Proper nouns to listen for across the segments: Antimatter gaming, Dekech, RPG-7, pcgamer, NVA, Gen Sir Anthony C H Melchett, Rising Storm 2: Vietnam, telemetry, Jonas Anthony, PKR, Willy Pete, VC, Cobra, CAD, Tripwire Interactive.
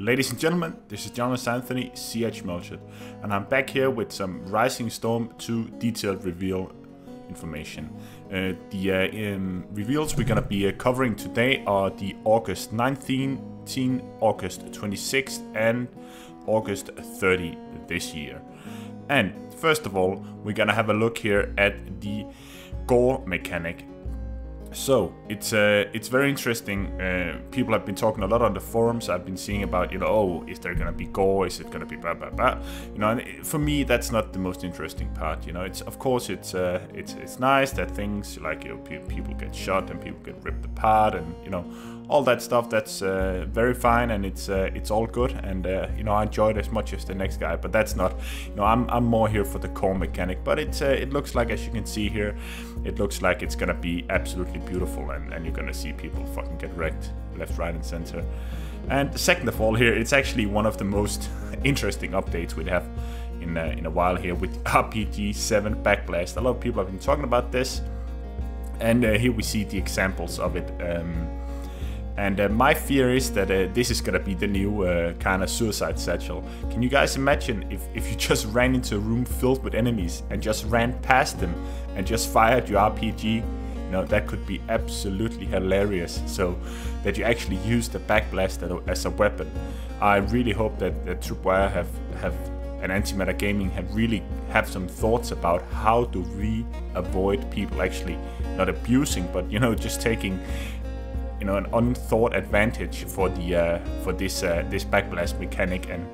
Ladies and gentlemen, this is Jonas Anthony C H Melchett, and I'm back here with some Rising Storm 2 detailed reveal information. The reveals we're gonna be covering today are the August 19, August 26th, and August 30 this year. And first of all, we're gonna have a look here at the gore mechanic. So it's very interesting. People have been talking a lot on the forums. I've been seeing about, you know, oh, is there gonna be gore? Is it gonna be blah blah blah? You know, and for me that's not the most interesting part. You know, it's of course it's nice that things like, you know, people get shot and people get ripped apart and, you know, all that stuff. That's very fine, and it's all good, and you know, I enjoy it as much as the next guy. But that's not, you know, I'm more here for the core mechanic. But it's it looks like, as you can see here, it looks like it's gonna be absolutely beautiful, and you're gonna see people fucking get wrecked left, right and center. And second of all here, it's actually one of the most interesting updates we'd have in a while here with RPG-7 Backblast. A lot of people have been talking about this, and here we see the examples of it. My fear is that this is gonna be the new kind of suicide satchel. Can you guys imagine if you just ran into a room filled with enemies and just ran past them and just fired your RPG? No, that could be absolutely hilarious. So that you actually use the backblast as a weapon. I really hope that Tripwire and Antimatter Gaming have some thoughts about how do we avoid people actually not abusing, but, you know, just taking, you know, an unthought advantage for this backblast mechanic and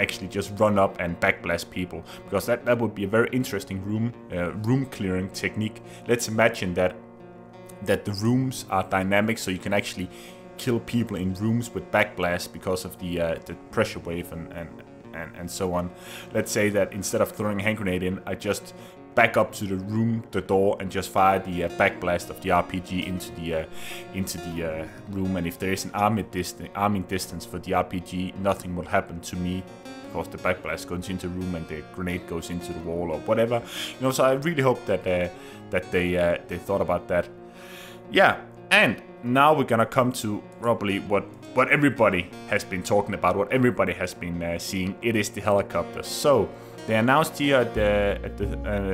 actually just run up and backblast people, because that would be a very interesting room clearing technique. Let's imagine that the rooms are dynamic, so you can actually kill people in rooms with backblast because of the pressure wave and so on. Let's say that instead of throwing a hand grenade in, I just back up to the door, and just fire the backblast of the RPG into the room. And if there is an arming distance for the RPG, nothing will happen to me, because the backblast goes into the room and the grenade goes into the wall or whatever. You know, so I really hope that they thought about that. Yeah, and now we're gonna come to probably what everybody has been talking about, what everybody has been seeing. It is the helicopter. So they announced here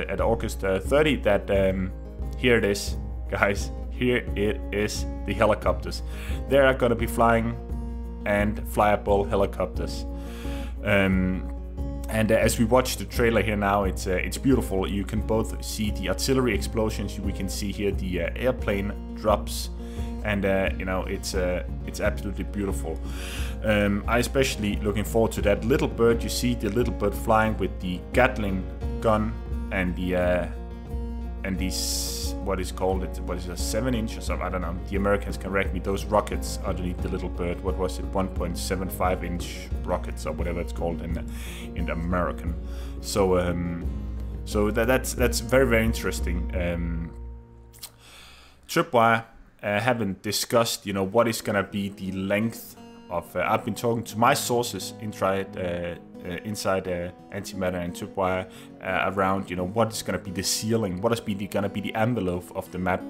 at August 30 that here it is, guys. Here it is, the helicopters. There are gonna be flying and flyable helicopters. As we watch the trailer here now, it's beautiful. You can both see the artillery explosions. We can see here the airplane drops. And you know, it's absolutely beautiful. I especially looking forward to that little bird. You see the little bird flying with the Gatling gun and the what is a 7-inch or something. I don't know. The Americans can correct me. Those rockets underneath the little bird. What was it? 1.75-inch rockets or whatever it's called in the American. So that's very, very interesting. Tripwire haven't discussed, you know, what is gonna be the length of. I've been talking to my sources inside Antimatter and Tripwire around, you know, what is gonna be the ceiling, what is gonna be the envelope of the map,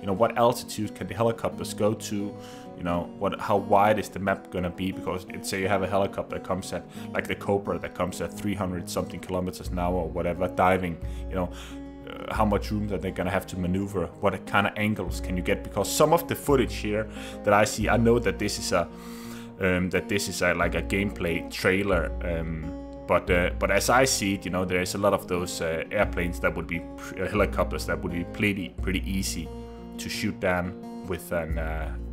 you know, what altitude can the helicopters go to, you know, how wide is the map gonna be? Because let's say you have a helicopter that comes at, like the Cobra, that comes at 300 something kilometers an hour or whatever, diving, you know. How much room that they're gonna have to maneuver? What kind of angles can you get? Because some of the footage here that I see, I know that this is a gameplay trailer, but as I see it, you know, there's a lot of those airplanes that would be helicopters that would be pretty easy to shoot down with an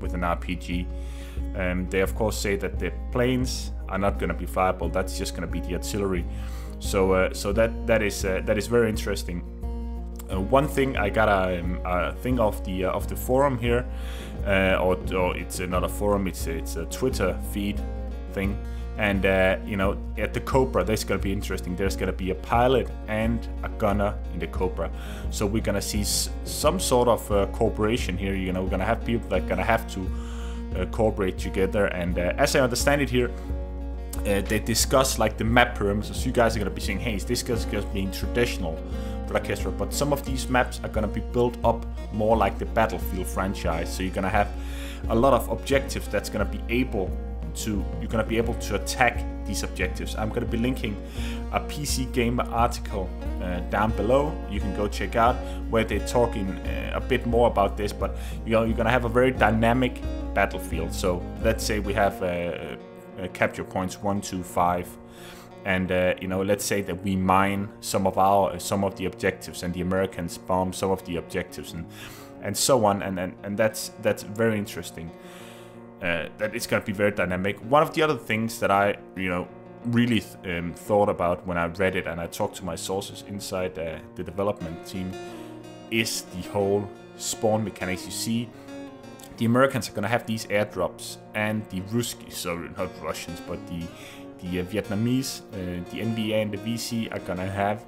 RPG. They of course say that the planes are not gonna be flyable. That's just gonna be the artillery. So that is very interesting. One thing I got a thing of the forum here, or it's not a forum, it's a Twitter feed thing, and you know, at the Cobra, that's gonna be interesting. There's gonna be a pilot and a gunner in the Cobra, so we're gonna see some sort of cooperation here. You know, we're gonna have people that are gonna have to cooperate together, and as I understand it here. They discuss like the map parameters. So you guys are gonna be saying, "Hey, is this just being traditional for orchestra?" But some of these maps are gonna be built up more like the Battlefield franchise. So you're gonna have a lot of objectives that's gonna be able you're gonna be able to attack these objectives. I'm gonna be linking a PC Gamer article down below. You can go check out where they're talking a bit more about this. But you know, you're gonna have a very dynamic battlefield. So let's say we have capture points 1, 2, 5. And you know, let's say that we mine some of the objectives, and the Americans bomb some of the objectives, and so on, and that's very interesting. That it's going to be very dynamic. One of the other things that I really thought about when I read it and I talked to my sources inside the development team is the whole spawn mechanics. You see, the Americans are going to have these airdrops, and the Ruskies, so not Russians, but the Vietnamese, the NVA and the VC are gonna have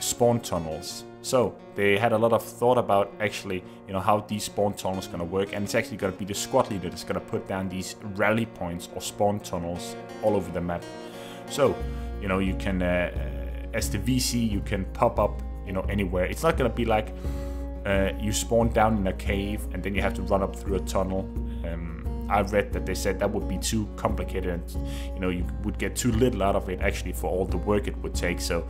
spawn tunnels. So they had a lot of thought about actually, you know, how these spawn tunnels are gonna work, and it's actually gonna be the squad leader that's gonna put down these rally points or spawn tunnels all over the map. So, you know, you can, as the VC, you can pop up, you know, anywhere. It's not gonna be like you spawn down in a cave and then you have to run up through a tunnel. I read that they said that would be too complicated, and you know, you would get too little out of it actually for all the work it would take. So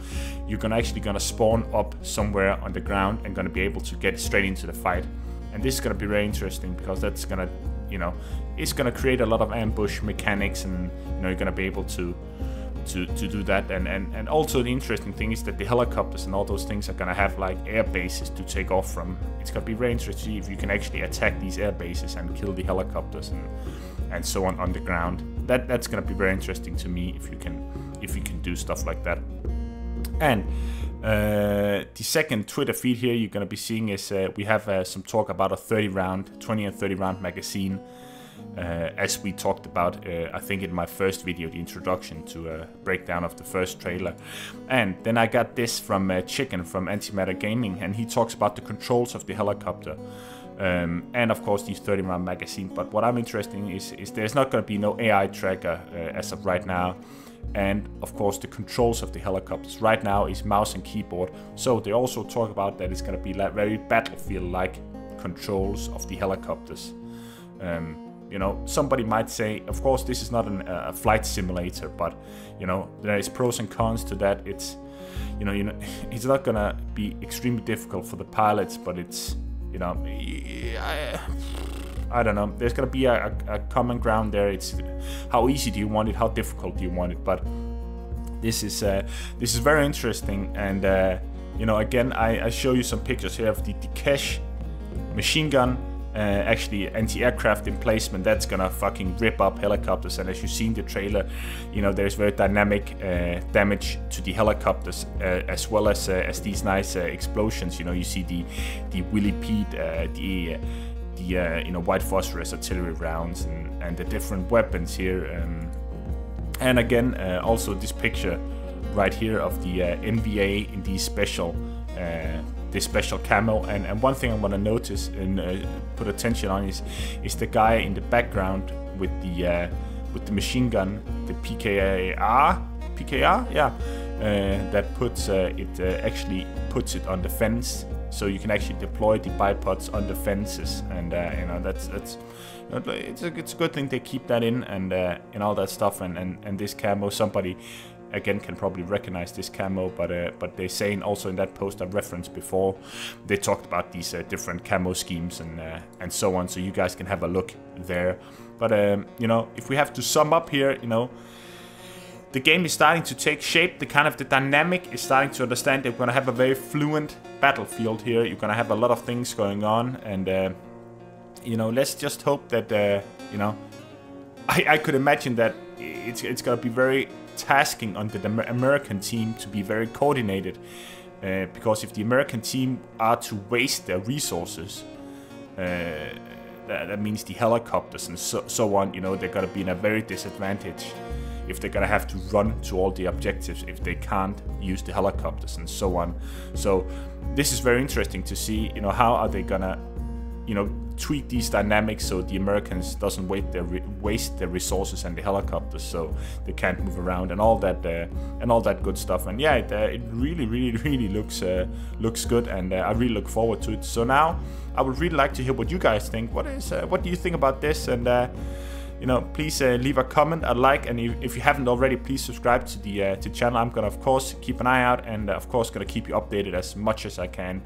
you're actually gonna spawn up somewhere on the ground and gonna be able to get straight into the fight. And this is gonna be very interesting, because that's gonna, you know, it's gonna create a lot of ambush mechanics, and you know, you're gonna be able to do that. And also the interesting thing is that the helicopters and all those things are gonna have like air bases to take off from. It's gonna be very interesting if you can actually attack these air bases and kill the helicopters and so on the ground. That's gonna be very interesting to me if you can do stuff like that. And the second Twitter feed here you're gonna be seeing is we have some talk about a 20 and 30 round magazine. As we talked about, I think in my first video, the introduction to a breakdown of the first trailer. And then I got this from Chicken from Antimatter Gaming, and he talks about the controls of the helicopter. And of course the 30 round magazine. But what I'm interested in is there's not going to be no AI tracker as of right now. And of course the controls of the helicopters right now is mouse and keyboard. So they also talk about that it's going to be like very battlefield-like controls of the helicopters. You know, somebody might say, of course, this is not a flight simulator, but you know, there is pros and cons to that. It's, you know, it's not gonna be extremely difficult for the pilots, but it's, you know, I don't know. There's gonna be a common ground there. It's how easy do you want it? How difficult do you want it? But this is very interesting. And you know, again, I show you some pictures here of the Dekech machine gun. Actually anti-aircraft emplacement, that's gonna fucking rip up helicopters. And as you see in the trailer, you know, there's very dynamic damage to the helicopters, as well as these nice explosions. You know, you see the Willy Pete, you know, white phosphorus artillery rounds, and the different weapons here. And again, also this picture right here of the NVA in these special special camo, and one thing I want to notice and put attention on is the guy in the background with the machine gun, the PKR, yeah, that puts actually puts it on the fence, so you can actually deploy the bipods on the fences, and you know, that's it's a good thing they keep that in, and all that stuff, and this camo, somebody again can probably recognize this camo, but they're saying also in that post I referenced before, they talked about these different camo schemes and so on, so you guys can have a look there. But you know, if we have to sum up here, you know, the game is starting to take shape. The dynamic is starting to understand that we're gonna have a very fluent battlefield here. You're gonna have a lot of things going on, and you know, let's just hope that you know, I could imagine that it's gonna be very tasking on the American team to be very coordinated, because if the American team are to waste their resources, that means the helicopters and so on, you know, they're gonna be in a very disadvantage if they're gonna have to run to all the objectives if they can't use the helicopters and so on. So this is very interesting to see, you know, how are they gonna, you know, tweak these dynamics so the Americans doesn't waste their resources and the helicopters, so they can't move around and all that good stuff. And yeah, it really looks good, and I really look forward to it. So now I would really like to hear what you guys think. What do you think about this? And you know, please leave a comment, a like, and if you haven't already, please subscribe to the channel. I'm gonna, of course, keep an eye out, and of course, gonna keep you updated as much as I can.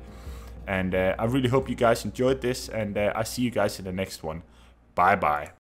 And I really hope you guys enjoyed this, and I see you guys in the next one. Bye bye.